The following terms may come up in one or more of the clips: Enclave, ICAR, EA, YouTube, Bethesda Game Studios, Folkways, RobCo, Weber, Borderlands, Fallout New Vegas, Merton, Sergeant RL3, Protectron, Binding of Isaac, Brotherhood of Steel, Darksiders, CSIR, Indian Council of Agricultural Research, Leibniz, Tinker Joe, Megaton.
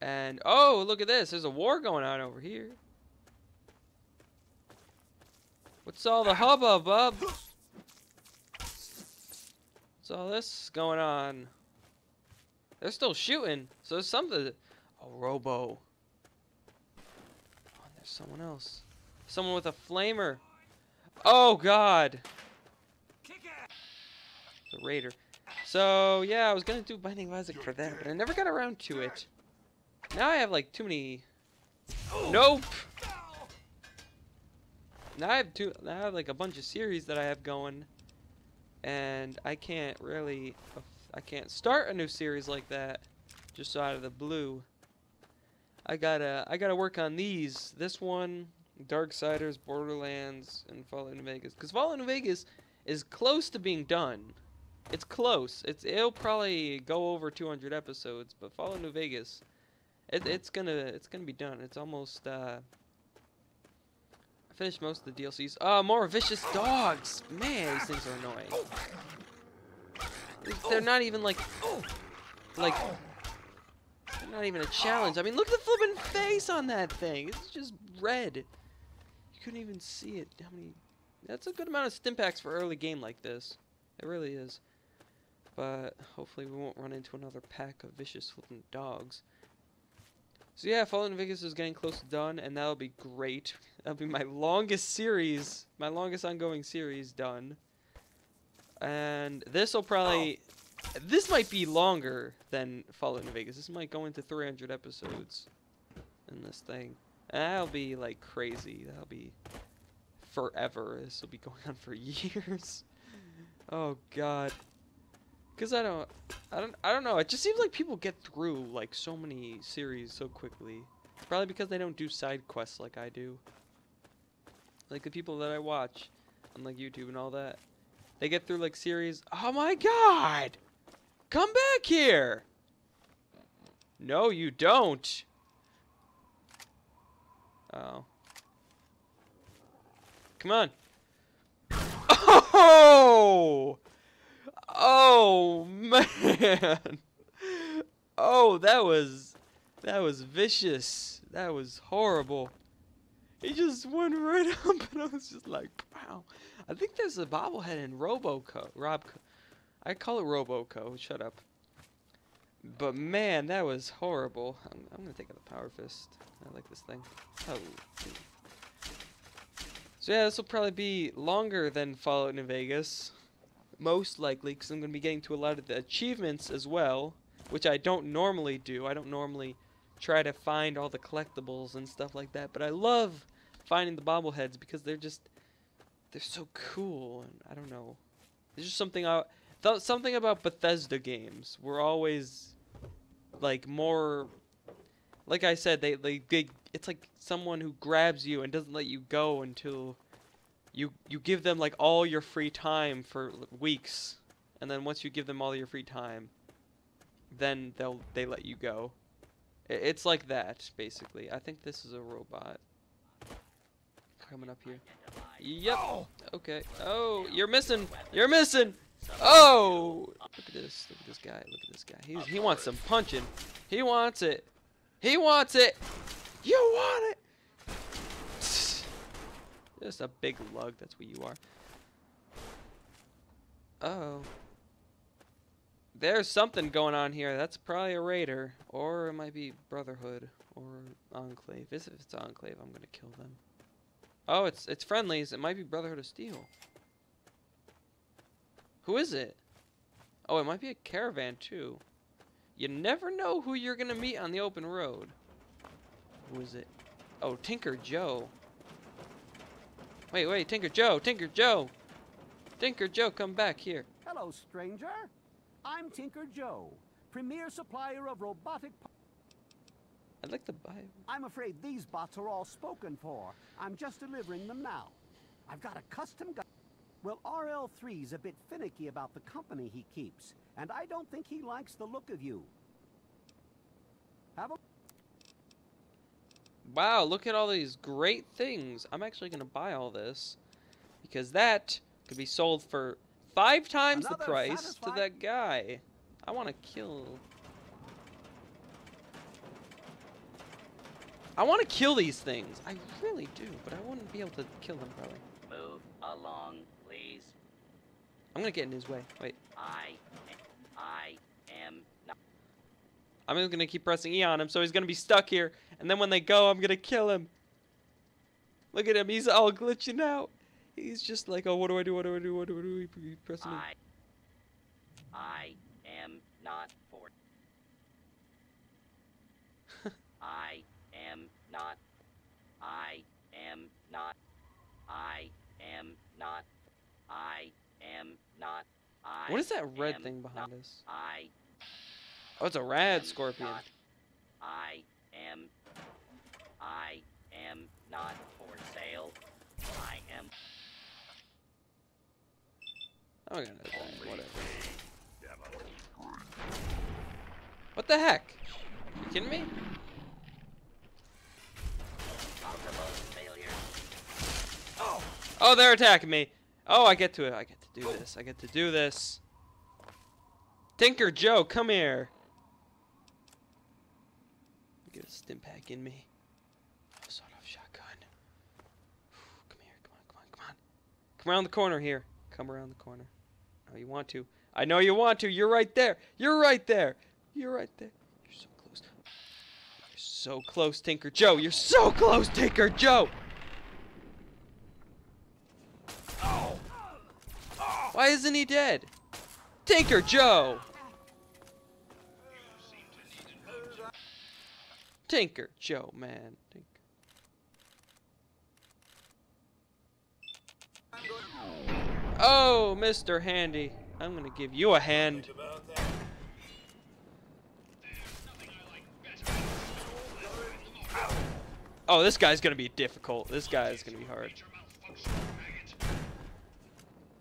And, oh, look at this. There's a war going on over here. What's all the hubbub, bub? What's all this going on? They're still shooting. So there's something. Oh, Robo. Oh, there's someone else. Someone with a flamer. Oh, God. The Raider. So, yeah, I was going to do Binding of Isaac for that, but I never got around to it. Now I have, like, too many... Nope! Now I have like, a bunch of series that I have going, and I can't really... I can't start a new series like that, just out of the blue. I gotta work on these. This one, Darksiders, Borderlands, and Fallout New Vegas. Because Fallout New Vegas is close to being done. It's close. It'll probably go over 200 episodes, but Fallout New Vegas... It's gonna be done. It's almost. I finished most of the DLCs. Oh, more vicious dogs! Man, these things are annoying. They're not even like. They're not even a challenge. I mean, look at the flippin' face on that thing. It's just red. You couldn't even see it. How many? That's a good amount of stimpaks for early game like this. It really is. But hopefully we won't run into another pack of vicious flippin' dogs. So yeah, Fallout New Vegas is getting close to done, and that'll be great. That'll be my longest series, my longest ongoing series done. And this'll probably, this might be longer than Fallout New Vegas. This might go into 300 episodes in this thing. And that'll be like crazy. That'll be forever. This'll be going on for years. Oh God. Cause I don't know. It just seems like people get through like so many series so quickly. Probably because they don't do side quests like I do. Like the people that I watch on like YouTube and all that, they get through like series. Oh my God! Come back here! No, you don't. Oh. Come on. Oh! Oh man! Oh, that was vicious. That was horrible. He just went right up, and I was just like, "Wow!" I think there's a bobblehead in RobCo. RobCo. I call it RobCo. Shut up. But man, that was horrible. I'm gonna take out the power fist. I like this thing. Oh. So yeah, this will probably be longer than Fallout New Vegas. Most likely, because I'm going to be getting to a lot of the achievements as well, which I don't normally do. I don't normally try to find all the collectibles and stuff like that, but I love finding the bobbleheads because they're so cool, and I don't know. There's just something about Bethesda games. We're always, like, more... Like I said, it's like someone who grabs you and doesn't let you go until... You give them like all your free time for weeks, and then once you give them all your free time, then they let you go. It's like that basically. I think this is a robot coming up here. Yep. Okay. Oh, you're missing. Oh, look at this. Look at this guy. Look at this guy. He wants some punching. He wants it. He wants it. You want it. Just a big lug, that's what you are. Oh. There's something going on here. That's probably a raider. Or it might be Brotherhood or Enclave. If it's Enclave, I'm gonna kill them. Oh, it's friendlies. It might be Brotherhood of Steel. Who is it? Oh, it might be a caravan too. You never know who you're gonna meet on the open road. Who is it? Oh, Tinker Joe. Wait, Tinker Joe, come back here. Hello, stranger. I'm Tinker Joe, premier supplier of robotic. I'd like to buy. I'm afraid these bots are all spoken for. I'm just delivering them now. I've got a custom gun. Well, RL3's a bit finicky about the company he keeps, and I don't think he likes the look of you. Have a. Wow, look at all these great things. I'm actually going to buy all this because that could be sold for 5 times the price to that guy. I want to kill. I want to kill these things. I really do, but I wouldn't be able to kill them probably. Move along, please. I'm gonna get in his way. Wait. I am not. I'm just gonna keep pressing E on him, so he's gonna be stuck here. And then when they go, I'm gonna kill him. Look at him. He's all glitching out. He's just like, oh, what do I do? What do I do? What do I do? He's pressing E. I am not for. I am not. I am not. I am not. I am not. I what is that red thing behind us? I. Oh, it's a rad scorpion. Not, I am. I am not for sale. I am. Oh, God, whatever. What the heck? You kidding me? Oh. Oh, they're attacking me. Oh, I get to it. I get to do this. I get to do this. Tinker Joe, come here. Get a stim pack in me. Sawed off shotgun. Come here. Come on. Come on. Come on. Come around the corner here. Come around the corner. Oh, you want to. I know you want to. You're right there. You're right there. You're right there. You're so close. You're so close, Tinker Joe. You're so close, Tinker Joe. Oh. Oh. Why isn't he dead? Tinker Joe. Tinker Joe, man. Tinker. Oh, Mr. Handy. I'm gonna give you a hand. Oh, this guy's gonna be difficult. This guy is gonna be hard.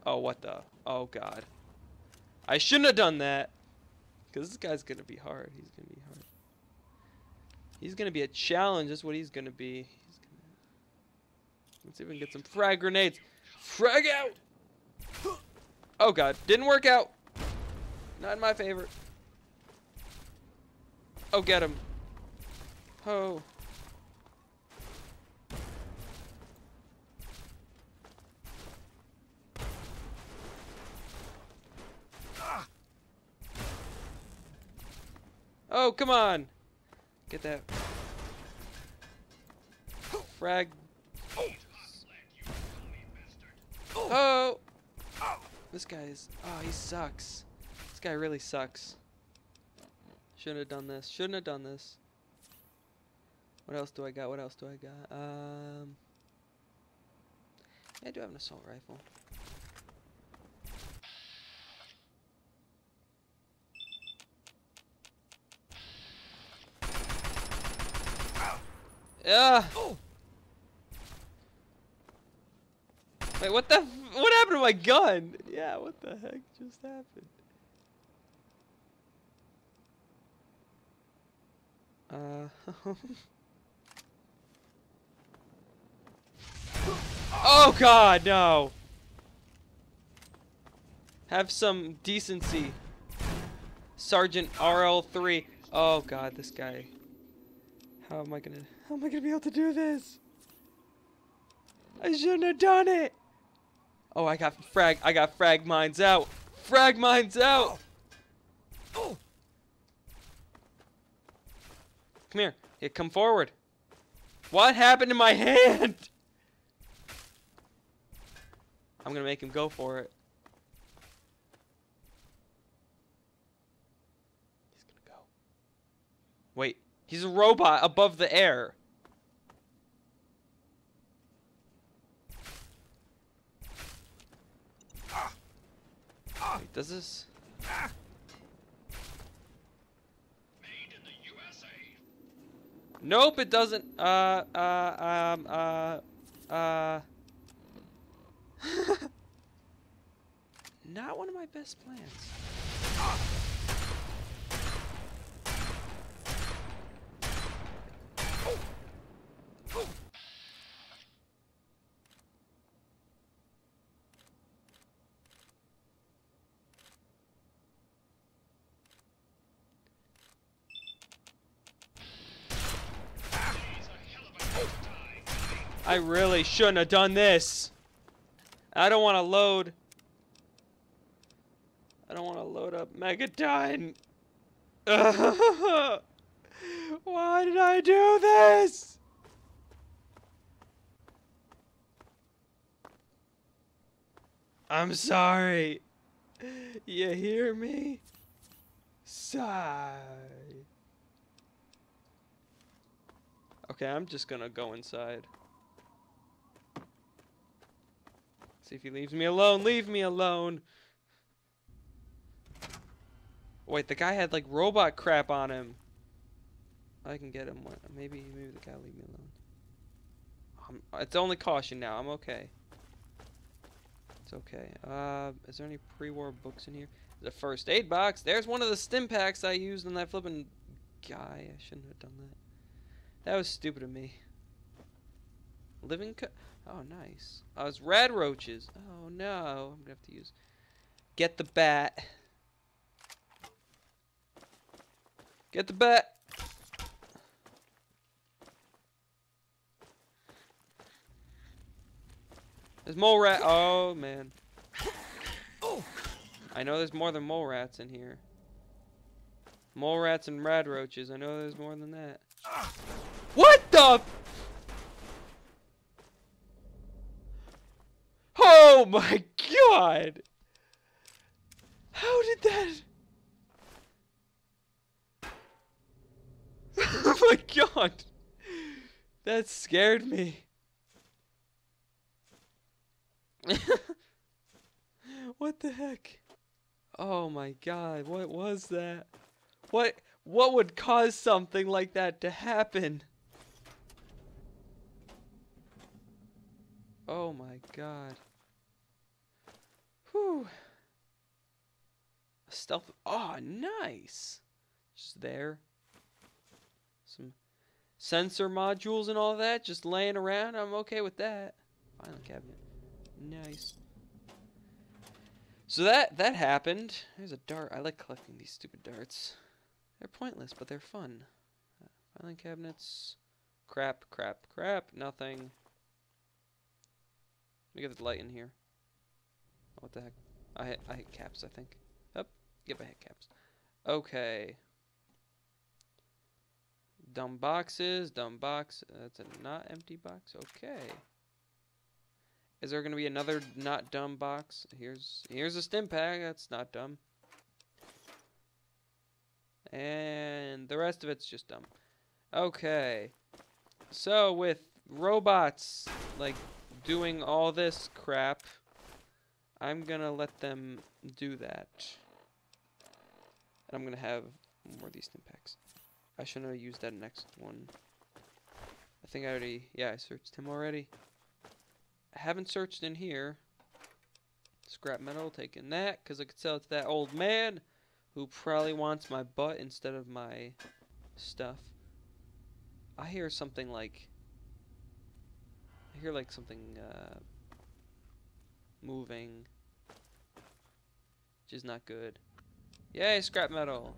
Oh, what the? Oh, God. I shouldn't have done that. Because this guy's gonna be hard. He's gonna be hard. He's gonna be a challenge. That's what he's gonna be. He's gonna... Let's see if we can get some frag grenades. Frag out! Oh, God. Didn't work out. Not in my favor. Oh, get him. Oh. Ah. Oh, come on. Get that. Frag. Oh. Oh. This guy is, oh, he sucks. This guy really sucks. Shouldn't have done this. Shouldn't have done this. What else do I got? What else do I got? I do have an assault rifle. Yeah. Oh. Wait, what the? What happened to my gun? Yeah, what the heck just happened? Oh God, no! Have some decency, Sergeant RL3. Oh God, this guy. How am I gonna? How am I gonna be able to do this? I shouldn't have done it. Oh, I got frag mines out. Frag mines out. Oh. Come here. Yeah, come forward. What happened to my hand? I'm going to make him go for it. He's going to go. Wait. He's a robot above the air. Wait, does this? Ah. Made in the USA. Nope, it doesn't. Not one of my best plans. Ah. Oh. Oh. I really shouldn't have done this. I don't want to load. I don't want to load up Megaton. Why did I do this? I'm sorry. You hear me? Sigh. Okay, I'm just gonna go inside. See if he leaves me alone. Leave me alone. Wait, the guy had like robot crap on him. I can get him one. Maybe the guy will leave me alone. It's only caution now. I'm okay. It's okay. Is there any pre-war books in here? The first aid box. There's one of the stim packs I used on that flipping guy. I shouldn't have done that. That was stupid of me. Living co oh, nice. I was rad roaches. Oh no, I'm gonna have to use. Get the bat. Get the bat. There's mole rat. Oh man. Oh. I know there's more than mole rats in here. Mole rats and rad roaches. I know there's more than that. What the? Oh my god! How did that? Oh my god! That scared me. What the heck? Oh my god, what was that? What would cause something like that to happen? Oh my god. Whew. A stealth. Oh, nice. Just there. Some sensor modules and all that just laying around. I'm okay with that. Filing cabinet. Nice. So that happened. There's a dart. I like collecting these stupid darts. They're pointless, but they're fun. Filing cabinets. Crap, crap, crap. Nothing. Let me get this light in here. Oh, what the heck? I hit caps, I think. Up. Yep, I hit caps. Okay. Dumb boxes. Dumb box. That's a not empty box. Okay. Is there gonna be another not dumb box? Here's a stim pack. That's not dumb. And the rest of it's just dumb. Okay. So with robots like doing all this crap, I'm gonna let them do that. And I'm gonna have more of these stim packs. I shouldn't have used that next one. I think I already, yeah, I searched him already. I haven't searched in here. Scrap metal, taking that, because I could sell it to that old man who probably wants my butt instead of my stuff. I hear something like, I hear like something moving, which is not good. Yay, scrap metal.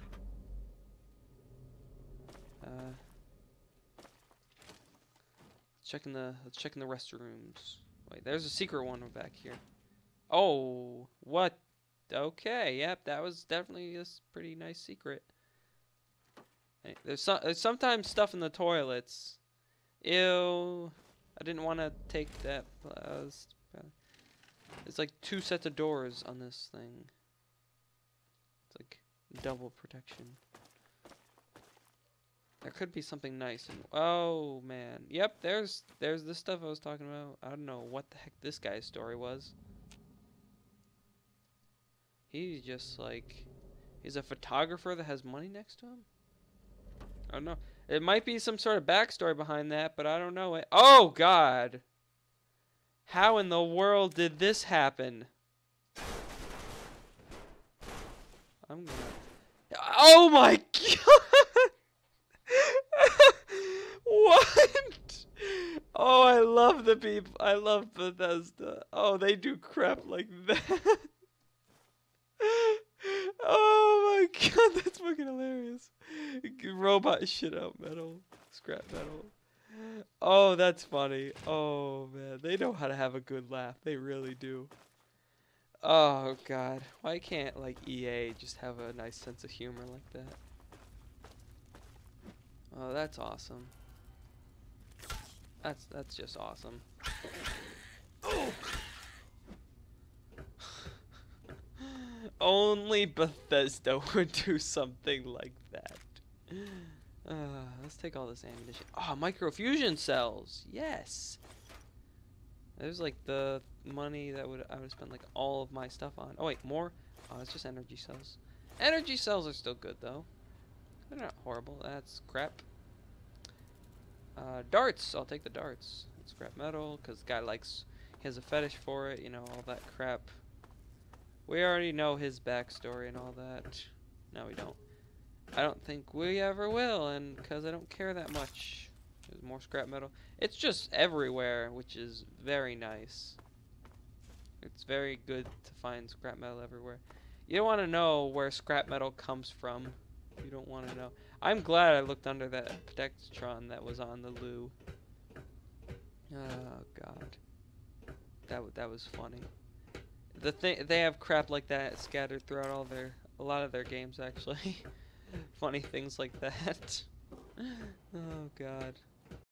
Let's check in the restrooms. Wait, there's a secret one back here. Oh, what? Okay, yep, that was definitely a pretty nice secret. Hey, there's sometimes stuff in the toilets. Ew. I didn't want to take that. It's like two sets of doors on this thing. It's like double protection. There could be something nice. Oh man. Yep, there's the stuff I was talking about. I don't know what the heck this guy's story was. He's just like, he's a photographer that has money next to him. I don't know. It might be some sort of backstory behind that, but I don't know it. Oh god. How in the world did this happen? I'm gonna. Oh my god! What? Oh, I love the people. I love Bethesda. Oh, they do crap like that. Oh my god, that's fucking hilarious. Robot shit out metal. Scrap metal. Oh, that's funny. Oh, man. They know how to have a good laugh. They really do. Oh, God. Why can't, like, EA just have a nice sense of humor like that? Oh, that's awesome. That's just awesome. Oh. Only Bethesda would do something like that. Let's take all this ammunition. Oh, microfusion cells. Yes. There's like the money that I would spend like all of my stuff on. Oh wait, more. Oh, it's just energy cells. Energy cells are still good though. They're not horrible. That's crap. Darts. I'll take the darts. Scrap metal, because the guy likes. He has a fetish for it. You know, all that crap. We already know his backstory and all that. No, we don't. I don't think we ever will, and because I don't care that much. There's more scrap metal. It's just everywhere, which is very nice. It's very good to find scrap metal everywhere. You don't want to know where scrap metal comes from. You don't want to know. I'm glad I looked under that Protectron that was on the loo. Oh, God. That was funny. The thing, they have crap like that scattered throughout a lot of their games, actually. Funny things like that. Oh, God.